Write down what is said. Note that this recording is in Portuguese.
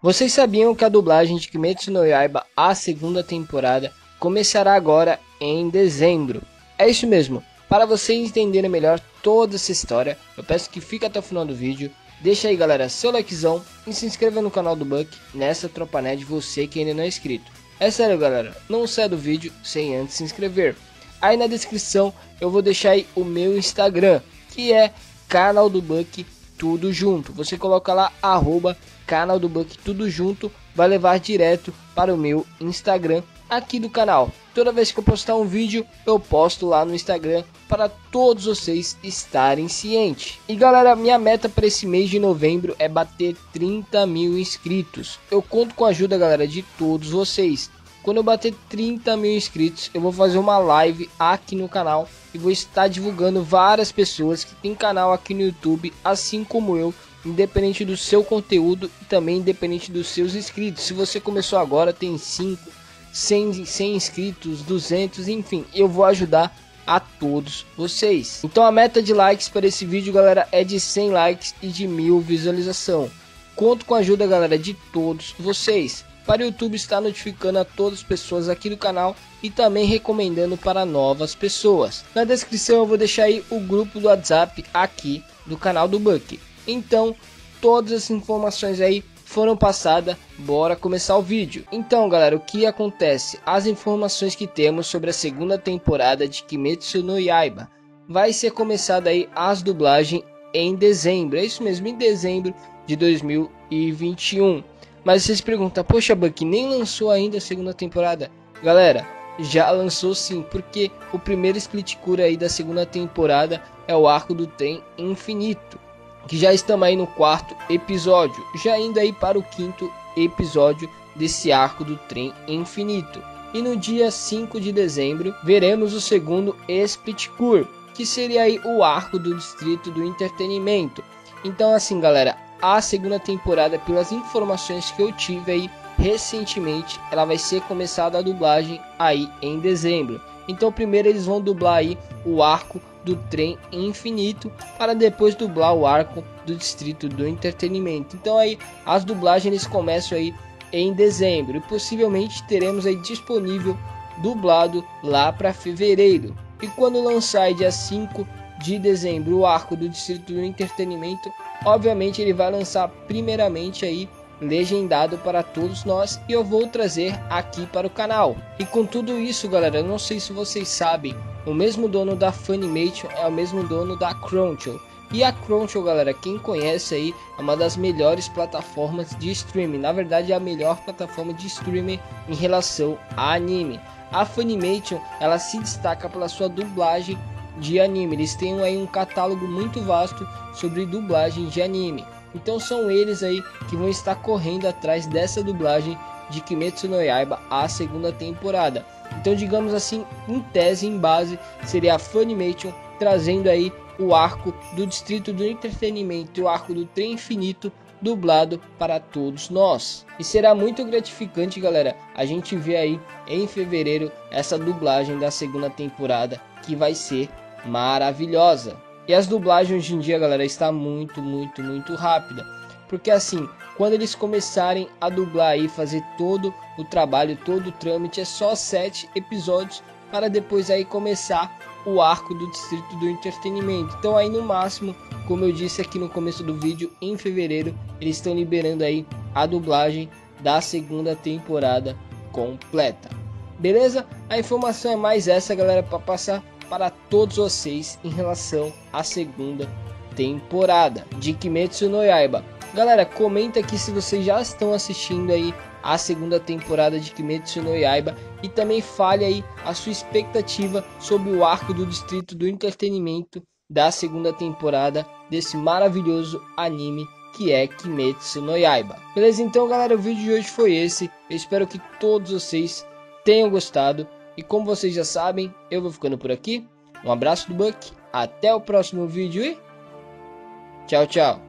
Vocês sabiam que a dublagem de Kimetsu no Yaiba, a segunda temporada, começará agora em dezembro? É isso mesmo, para vocês entenderem melhor toda essa história, eu peço que fique até o final do vídeo, deixa aí galera seu likezão e se inscreva no canal do Bucky, nessa tropa nerd você que ainda não é inscrito. É sério galera, não saia do vídeo sem antes se inscrever. Aí na descrição eu vou deixar aí o meu Instagram, que é Canal do Bucky, tudo junto. Você coloca lá, Canal do Bucky tudo junto, vai levar direto para o meu Instagram aqui do canal. Toda vez que eu postar um vídeo, eu posto lá no Instagram para todos vocês estarem cientes. E galera, minha meta para esse mês de novembro é bater 30 mil inscritos. Eu conto com a ajuda, galera, de todos vocês. Quando eu bater 30 mil inscritos, eu vou fazer uma live aqui no canal e vou estar divulgando várias pessoas que tem canal aqui no YouTube, assim como eu, independente do seu conteúdo e também independente dos seus inscritos. Se você começou agora, tem 5, 100 inscritos, 200, enfim, eu vou ajudar a todos vocês. Então a meta de likes para esse vídeo, galera, é de 100 likes e de 1000 visualização. Conto com a ajuda, galera, de todos vocês, para o YouTube estar notificando a todas as pessoas aqui do canal e também recomendando para novas pessoas. Na descrição eu vou deixar aí o grupo do WhatsApp aqui do canal do Bucky. Então, todas as informações aí foram passadas, bora começar o vídeo. Então galera, o que acontece? As informações que temos sobre a segunda temporada de Kimetsu no Yaiba. Vai ser começada aí as dublagens em dezembro, é isso mesmo, em dezembro de 2021. Mas vocês perguntam, poxa Bucky, nem lançou ainda a segunda temporada? Galera, já lançou sim, porque o primeiro split cura aí da segunda temporada é o Arco do Trem Infinito, que já estamos aí no 4º episódio, já indo aí para o 5º episódio desse Arco do Trem Infinito. E no dia 5 de dezembro, veremos o 2º split cure, que seria aí o Arco do Distrito do Entretenimento. Então assim galera, a segunda temporada, pelas informações que eu tive aí recentemente, ela vai ser começada a dublagem aí em dezembro. Então primeiro eles vão dublar aí o Arco do Trem Infinito, para depois dublar o Arco do Distrito do Entretenimento. Então aí as dublagens eles começam aí em dezembro e possivelmente teremos aí disponível dublado lá para fevereiro. E quando lançar aí dia 5 de dezembro o Arco do Distrito do Entretenimento, obviamente ele vai lançar primeiramente aí legendado para todos nós e eu vou trazer aqui para o canal. E com tudo isso galera, eu não sei se vocês sabem, o mesmo dono da Funimation é o mesmo dono da Crunchyroll. E a Crunchyroll galera, quem conhece aí, é uma das melhores plataformas de streaming, na verdade é a melhor plataforma de streaming em relação a anime. A Funimation, ela se destaca pela sua dublagem de anime, eles têm aí um catálogo muito vasto sobre dublagem de anime. Então são eles aí que vão estar correndo atrás dessa dublagem de Kimetsu no Yaiba, a segunda temporada. Então digamos assim, em tese, em base, seria a Funimation trazendo aí o Arco do Distrito do Entretenimento e o Arco do Trem Infinito dublado para todos nós. E será muito gratificante galera, a gente vê aí em fevereiro essa dublagem da segunda temporada, que vai ser maravilhosa. E as dublagens hoje em dia galera, está muito rápida, porque assim, quando eles começarem a dublar e fazer todo o trabalho, todo o trâmite, é só 7 episódios para depois aí começar o Arco do Distrito do Entretenimento. Então aí no máximo, como eu disse aqui no começo do vídeo, em fevereiro eles estão liberando aí a dublagem da segunda temporada completa. Beleza? A informação é mais essa galera, para passar para todos vocês em relação à segunda temporada de Kimetsu no Yaiba. Galera, comenta aqui se vocês já estão assistindo aí a segunda temporada de Kimetsu no Yaiba e também fale aí a sua expectativa sobre o Arco do Distrito do Entretenimento da segunda temporada desse maravilhoso anime que é Kimetsu no Yaiba. Beleza? Então galera, o vídeo de hoje foi esse, eu espero que todos vocês tenham gostado e como vocês já sabem, eu vou ficando por aqui. Um abraço do Bucky, até o próximo vídeo e tchau, tchau.